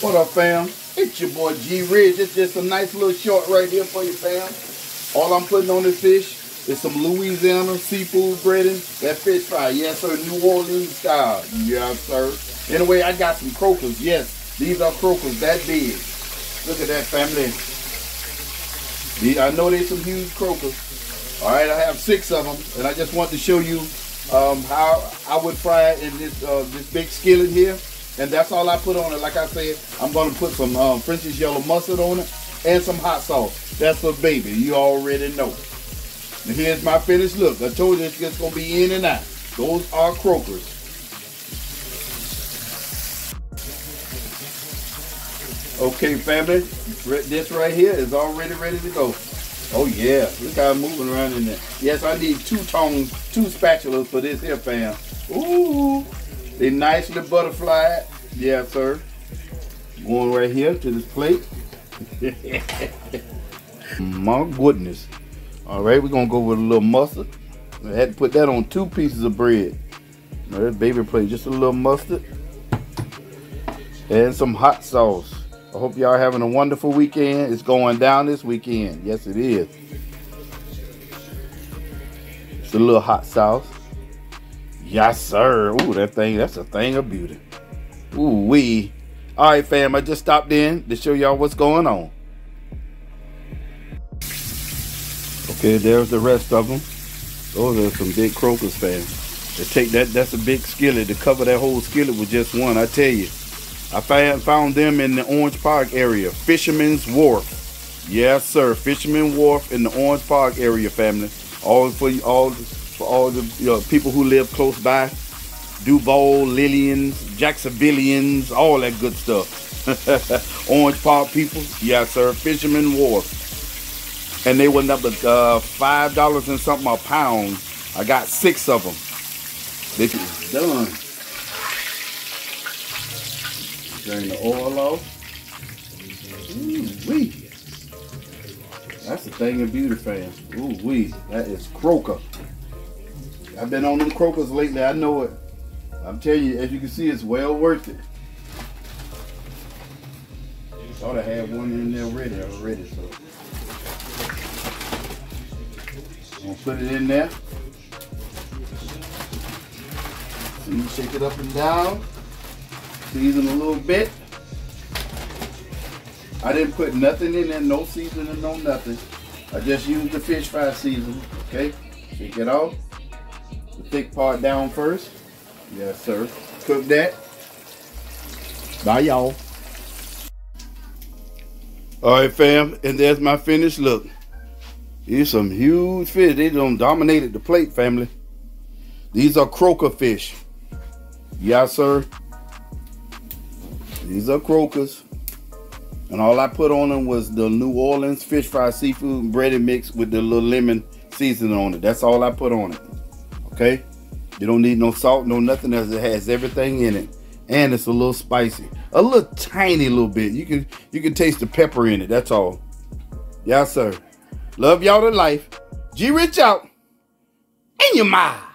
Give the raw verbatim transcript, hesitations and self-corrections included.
What up, fam? It's your boy G Ridge. It's just a nice little short right here for you, fam. All I'm putting on this fish is some Louisiana seafood breading. That fish fry, yes sir, New Orleans style. Yes sir. Anyway, I got some croakers. Yes, these are croakers that big. Look at that, family. These, I know there's some huge croakers. All right, I have six of them, and I just want to show you um, how I would fry it in this uh, this big skillet here. And that's all I put on it. Like I said, I'm going to put some um, French's yellow mustard on it and some hot sauce. That's a baby. You already know. And here's my finished look. I told you it's just going to be in and out. Those are croakers. Okay, family. This right here is already ready to go. Oh, yeah. Look how I'm moving around in there. Yes, I need two tongs, two spatulas for this here, fam. Ooh. They nicely butterflied. Yeah, sir. Going right here to this plate. My goodness. All right, we're going to go with a little mustard. I had to put that on two pieces of bread. Now, that baby plate, just a little mustard. And some hot sauce. I hope y'all having a wonderful weekend. It's going down this weekend. Yes, it is. It's a little hot sauce. Yes, sir. Ooh, that thing, that's a thing of beauty. Ooh, wee. All right, fam, I just stopped in to show y'all what's going on. Okay, there's the rest of them. Those are some big croakers, fam. They take that, that's a big skillet. To cover that whole skillet with just one, I tell you. I found, found them in the Orange Park area, Fisherman's Wharf. Yes, sir, Fisherman's Wharf in the Orange Park area, family. All for you, all for all the you know, people who live close by. Duval, Lillians, Jacksonvillians, all that good stuff. Orange Park people, yes sir, Fisherman's Wharf. And they went up at uh, five dollars and something a pound. I got six of them. This is done. Drain the oil off. Ooh-wee. That's a thing of beauty, fam. Ooh-wee, that is croaker. I've been on them croakers lately, I know it. I'm telling you, as you can see, it's well worth it. Thought I had one in there already, already, so. I'm gonna put it in there. So you shake it up and down. Season a little bit. I didn't put nothing in there, no seasoning, no nothing. I just used the fish fry seasoning, okay? Shake it off. The thick part down first. Yes, sir. Cook that. Bye, y'all. All right, fam. And there's my finished look. These some huge fish. They done dominated the plate, family. These are croaker fish. Yes, sir. These are croakers. And all I put on them was the New Orleans fish fry seafood and breaded mix with the little lemon seasoning on it. That's all I put on it. Okay, you don't need no salt, no nothing else. It has everything in it, and it's a little spicy, a little tiny little bit. You can you can taste the pepper in it. That's all. Yes, sir. Love y'all to life. G Rich out in your mind.